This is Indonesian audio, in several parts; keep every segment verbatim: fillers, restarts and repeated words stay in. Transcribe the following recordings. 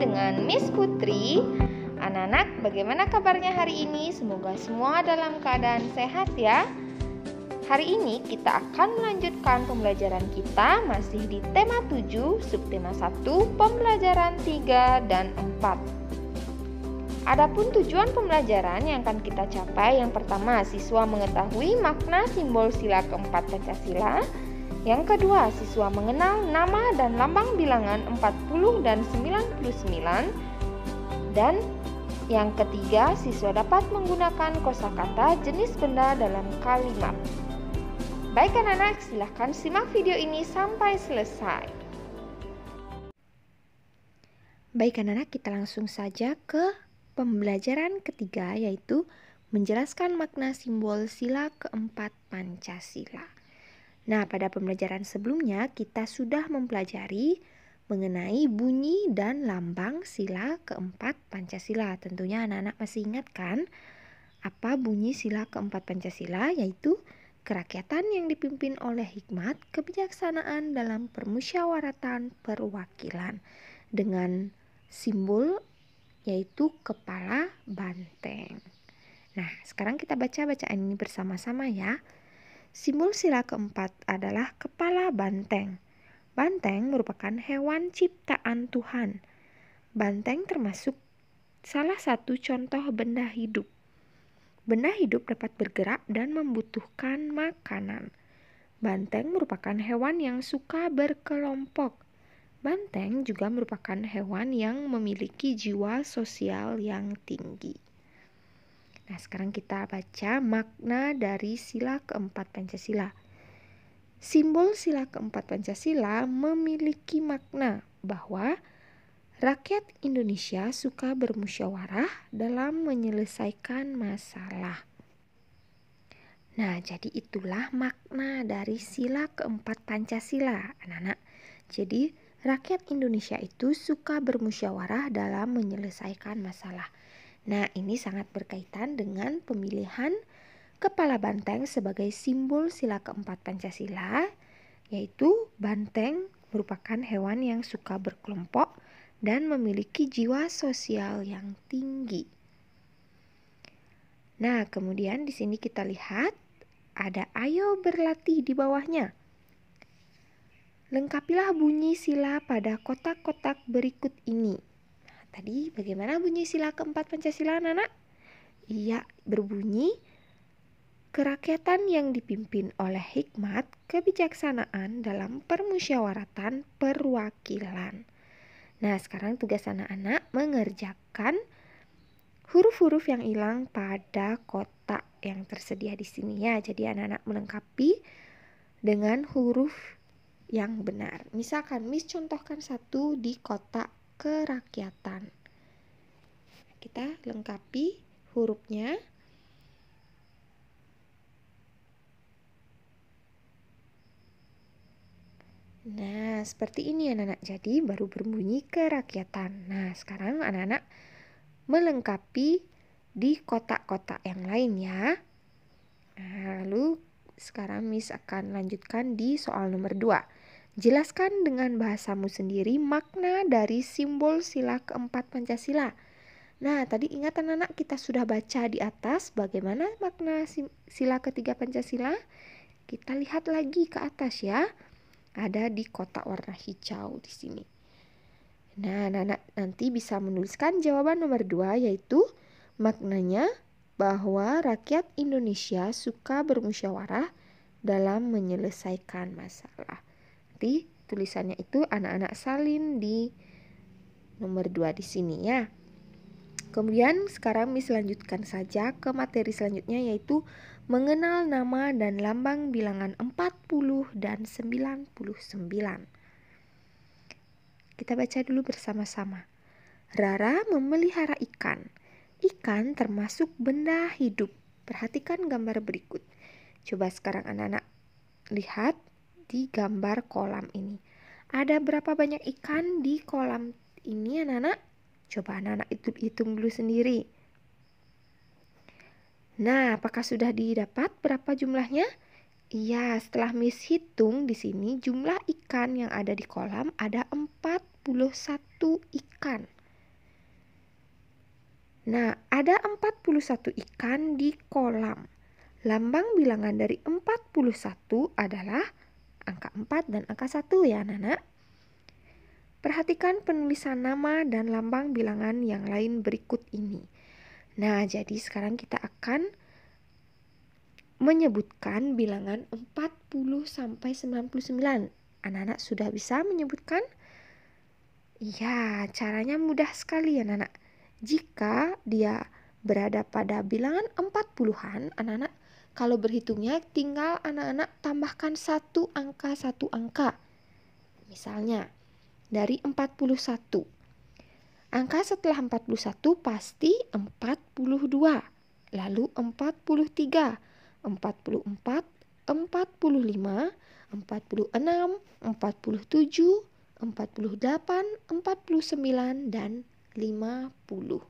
dengan Miss Putri. Anak-anak, bagaimana kabarnya hari ini? Semoga semua dalam keadaan sehat ya. Hari ini kita akan melanjutkan pembelajaran kita masih di tema tujuh, subtema satu, pembelajaran tiga dan empat. Adapun tujuan pembelajaran yang akan kita capai, yang pertama, siswa mengetahui makna simbol sila keempat Pancasila. Yang kedua, siswa mengenal nama dan lambang bilangan empat puluh dan sembilan puluh sembilan. Dan yang ketiga, siswa dapat menggunakan kosakata jenis benda dalam kalimat. Baik anak-anak, silahkan simak video ini sampai selesai. Baik anak-anak, kita langsung saja ke pembelajaran ketiga, yaitu menjelaskan makna simbol sila keempat Pancasila. Nah, pada pembelajaran sebelumnya kita sudah mempelajari mengenai bunyi dan lambang sila keempat Pancasila. Tentunya anak-anak masih ingat kan apa bunyi sila keempat Pancasila, yaitu kerakyatan yang dipimpin oleh hikmat, kebijaksanaan dalam permusyawaratan perwakilan dengan simbol yaitu kepala banteng. Nah, sekarang kita baca bacaan ini bersama-sama ya. Simbol sila keempat adalah kepala banteng. Banteng merupakan hewan ciptaan Tuhan. Banteng termasuk salah satu contoh benda hidup. Benda hidup dapat bergerak dan membutuhkan makanan. Banteng merupakan hewan yang suka berkelompok. Banteng juga merupakan hewan yang memiliki jiwa sosial yang tinggi. Nah, sekarang kita baca makna dari sila keempat Pancasila. Simbol sila keempat Pancasila memiliki makna bahwa rakyat Indonesia suka bermusyawarah dalam menyelesaikan masalah. Nah, jadi itulah makna dari sila keempat Pancasila, anak-anak. Jadi, rakyat Indonesia itu suka bermusyawarah dalam menyelesaikan masalah. Nah, ini sangat berkaitan dengan pemilihan kepala banteng sebagai simbol sila keempat Pancasila, yaitu banteng merupakan hewan yang suka berkelompok dan memiliki jiwa sosial yang tinggi. Nah, kemudian di sini kita lihat ada "ayo berlatih" di bawahnya. Lengkapilah bunyi sila pada kotak-kotak berikut ini. Nah, tadi bagaimana bunyi sila keempat Pancasila, anak-anak? Iya, berbunyi kerakyatan yang dipimpin oleh hikmat, kebijaksanaan dalam permusyawaratan perwakilan. Nah, sekarang tugas anak-anak mengerjakan huruf-huruf yang hilang pada kotak yang tersedia di sini ya. Jadi anak-anak melengkapi dengan huruf yang benar. Misalkan Miss contohkan satu di kotak kerakyatan. Kita lengkapi hurufnya. Nah, seperti ini anak-anak. Jadi baru berbunyi kerakyatan. Nah, sekarang anak-anak melengkapi di kotak-kotak yang lain ya. Nah, lalu sekarang Miss akan lanjutkan di soal nomor dua. Jelaskan dengan bahasamu sendiri makna dari simbol sila keempat Pancasila. Nah, tadi ingat anak-anak, kita sudah baca di atas bagaimana makna sila ketiga Pancasila. Kita lihat lagi ke atas ya. Ada di kotak warna hijau di sini. Nah, anak-anak nanti bisa menuliskan jawaban nomor dua, yaitu maknanya bahwa rakyat Indonesia suka bermusyawarah dalam menyelesaikan masalah. Nanti tulisannya itu anak-anak salin di nomor dua di sini ya. Kemudian sekarang Miss lanjutkan saja ke materi selanjutnya, yaitu mengenal nama dan lambang bilangan empat puluh dan sembilan puluh sembilan. Kita baca dulu bersama-sama. Rara memelihara ikan. Ikan termasuk benda hidup. Perhatikan gambar berikut. Coba sekarang anak-anak lihat di gambar kolam ini. Ada berapa banyak ikan di kolam ini anak-anak? Coba anak-anak hitung dulu sendiri. Nah, apakah sudah didapat berapa jumlahnya? Iya, setelah Miss hitung di sini jumlah ikan yang ada di kolam ada empat puluh satu ikan. Nah, ada empat puluh satu ikan di kolam. Lambang bilangan dari empat puluh satu adalah angka empat dan angka satu ya, Nana. Perhatikan penulisan nama dan lambang bilangan yang lain berikut ini. Nah, jadi sekarang kita akan menyebutkan bilangan empat puluh sampai sembilan puluh sembilan. Anak-anak sudah bisa menyebutkan? Ya, caranya mudah sekali ya, anak-anak. Jika dia berada pada bilangan empat puluhan, anak-anak, kalau berhitungnya tinggal anak-anak tambahkan satu angka satu angka. Misalnya, dari empat puluh satu. Angka setelah empat puluh satu pasti empat puluh dua, lalu empat puluh tiga. empat puluh empat, empat puluh lima, empat puluh enam, empat puluh tujuh, empat puluh delapan, empat puluh sembilan, dan lima puluh.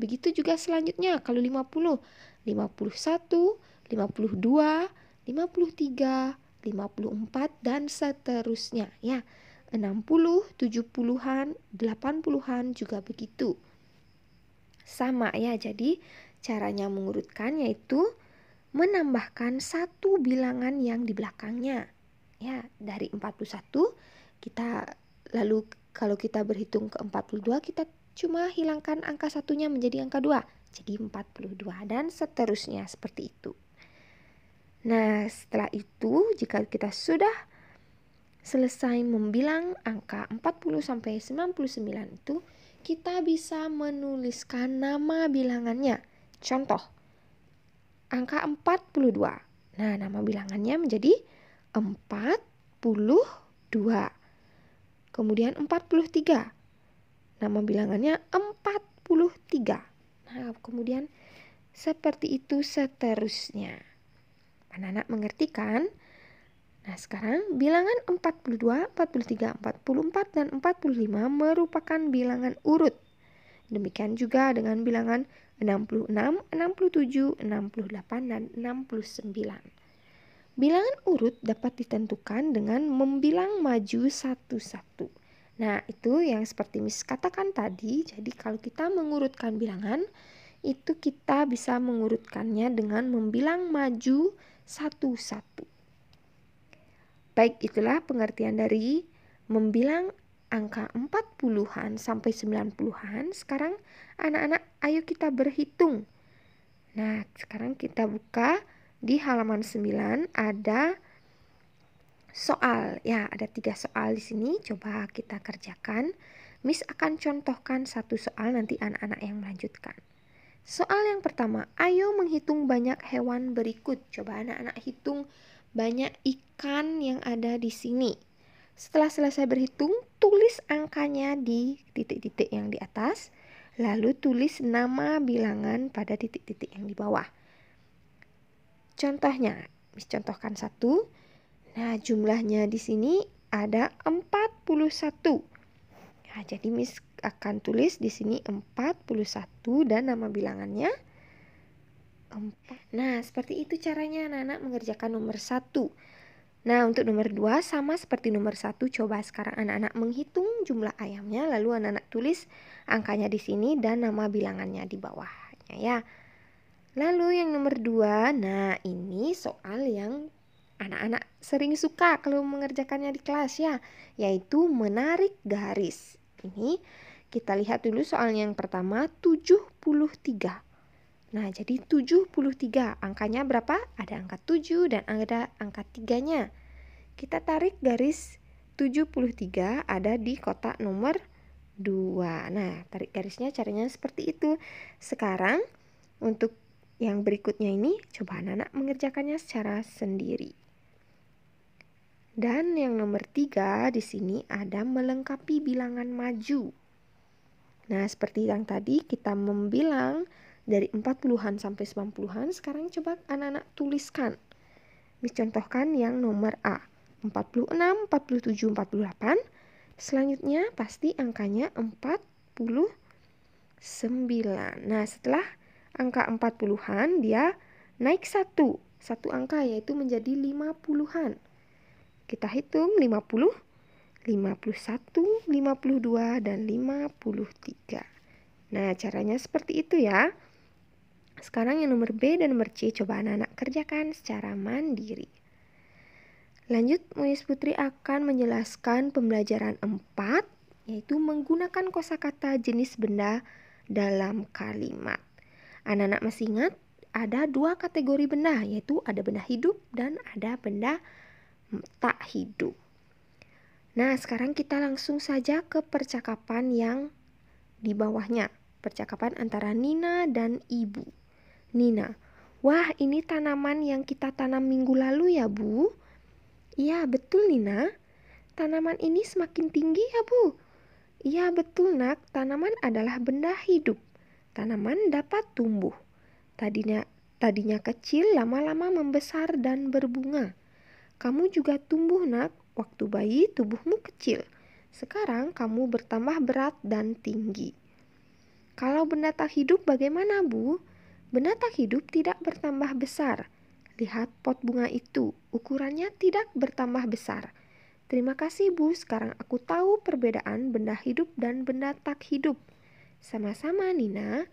Begitu juga selanjutnya kalau lima puluh, lima puluh satu, lima puluh dua, lima puluh tiga, lima puluh empat, dan seterusnya ya. enam puluh, tujuh puluhan, delapan puluhan juga begitu. Sama ya, jadi caranya mengurutkan yaitu menambahkan satu bilangan yang di belakangnya ya. Dari empat puluh satu kita, lalu kalau kita berhitung ke empat puluh dua kita cuma hilangkan angka satunya menjadi angka dua, jadi empat puluh dua dan seterusnya seperti itu. Nah, setelah itu jika kita sudah selesai membilang angka empat puluh sampai sembilan puluh sembilan itu, kita bisa menuliskan nama bilangannya. Contoh angka empat puluh dua. Nah, nama bilangannya menjadi empat puluh dua. Kemudian empat puluh tiga. Nama bilangannya empat puluh tiga. Nah, kemudian seperti itu seterusnya. Anak-anak mengerti kan? Nah, sekarang bilangan empat puluh dua, empat puluh tiga, empat puluh empat, dan empat puluh lima merupakan bilangan urut. Demikian juga dengan bilangan enam puluh enam, enam puluh tujuh, enam puluh delapan, dan enam puluh sembilan. Bilangan urut dapat ditentukan dengan membilang maju satu-satu. Nah, itu yang seperti Miss katakan tadi. Jadi, kalau kita mengurutkan bilangan, itu kita bisa mengurutkannya dengan membilang maju satu-satu. Baik, itulah pengertian dari membilang angka empat puluhan sampai sembilan puluhan. Sekarang anak-anak ayo kita berhitung. Nah, sekarang kita buka di halaman sembilan ada soal. Ya, ada tiga soal di sini. Coba kita kerjakan. Miss akan contohkan satu soal, nanti anak-anak yang melanjutkan. Soal yang pertama, ayo menghitung banyak hewan berikut. Coba anak-anak hitung banyak ikan yang ada di sini. Setelah selesai berhitung, tulis angkanya di titik-titik yang di atas, lalu tulis nama bilangan pada titik-titik yang di bawah. Contohnya, Miss contohkan satu. Nah, jumlahnya di sini ada empat puluh satu. Nah, jadi Miss akan tulis di sini empat puluh satu dan nama bilangannya empat. Nah, seperti itu caranya anak-anak mengerjakan nomor satu. Nah, untuk nomor dua sama seperti nomor satu, coba sekarang anak-anak menghitung jumlah ayamnya, lalu anak-anak tulis angkanya di sini dan nama bilangannya di bawahnya ya. Lalu yang nomor dua, nah ini soal yang anak-anak sering suka kalau mengerjakannya di kelas ya, yaitu menarik garis. Ini kita lihat dulu soal yang pertama, tujuh puluh tiga. Nah, jadi tujuh puluh tiga, angkanya berapa? Ada angka tujuh dan ada angka tiga-nya. Kita tarik garis tujuh puluh tiga ada di kotak nomor dua. Nah, tarik garisnya caranya seperti itu. Sekarang, untuk yang berikutnya ini, coba anak-anak mengerjakannya secara sendiri. Dan yang nomor tiga, di sini ada melengkapi bilangan maju. Nah, seperti yang tadi, kita membilang dari empat puluhan sampai sembilan puluhan, sekarang coba anak-anak tuliskan. Miss contohkan yang nomor A, empat puluh enam, empat puluh tujuh, empat puluh delapan. Selanjutnya pasti angkanya empat puluh sembilan. Nah, setelah angka empat puluhan dia naik satu, satu angka yaitu menjadi lima puluhan. Kita hitung lima puluh, lima puluh satu, lima puluh dua, dan lima puluh tiga. Nah, caranya seperti itu ya. Sekarang yang nomor B dan nomor C coba anak-anak kerjakan secara mandiri. Lanjut, Muiz Putri akan menjelaskan pembelajaran empat, yaitu menggunakan kosakata jenis benda dalam kalimat. Anak-anak masih ingat ada dua kategori benda, yaitu ada benda hidup dan ada benda tak hidup. Nah, sekarang kita langsung saja ke percakapan yang di bawahnya. Percakapan antara Nina dan ibu. Nina, wah ini tanaman yang kita tanam minggu lalu ya Bu. Iya betul Nina, tanaman ini semakin tinggi ya Bu. Iya betul Nak, tanaman adalah benda hidup. Tanaman dapat tumbuh. Tadinya, tadinya kecil, lama-lama membesar dan berbunga. Kamu juga tumbuh Nak, waktu bayi tubuhmu kecil. Sekarang kamu bertambah berat dan tinggi. Kalau benda tak hidup bagaimana Bu? Benda tak hidup tidak bertambah besar. Lihat pot bunga itu, ukurannya tidak bertambah besar. Terima kasih Bu, sekarang aku tahu perbedaan benda hidup dan benda tak hidup. Sama-sama Nina.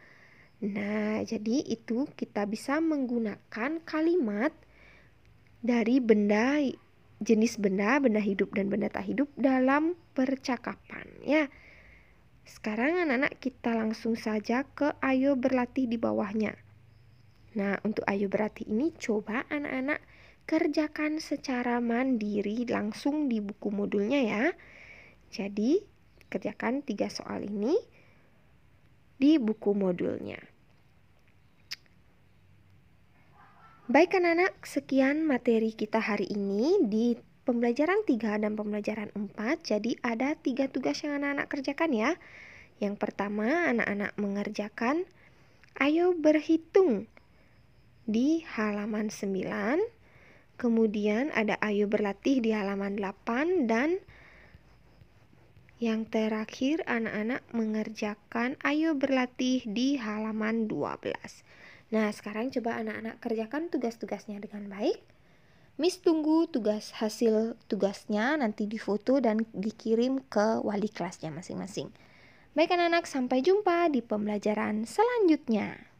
Nah, jadi itu kita bisa menggunakan kalimat dari benda, jenis benda, benda hidup dan benda tak hidup dalam percakapan ya. Sekarang anak-anak kita langsung saja ke ayo berlatih di bawahnya. Nah, untuk ayo berlatih ini coba anak-anak kerjakan secara mandiri langsung di buku modulnya ya. Jadi, kerjakan tiga soal ini di buku modulnya. Baik anak-anak, sekian materi kita hari ini di pembelajaran tiga dan pembelajaran empat. Jadi, ada tiga tugas yang anak-anak kerjakan ya. Yang pertama, anak-anak mengerjakan ayo berhitung di halaman sembilan, kemudian ada ayo berlatih di halaman delapan, dan yang terakhir anak-anak mengerjakan ayo berlatih di halaman dua belas. Nah, sekarang coba anak-anak kerjakan tugas-tugasnya dengan baik. Miss tunggu tugas hasil tugasnya, nanti difoto dan dikirim ke wali kelasnya masing-masing. Baik anak-anak, sampai jumpa di pembelajaran selanjutnya.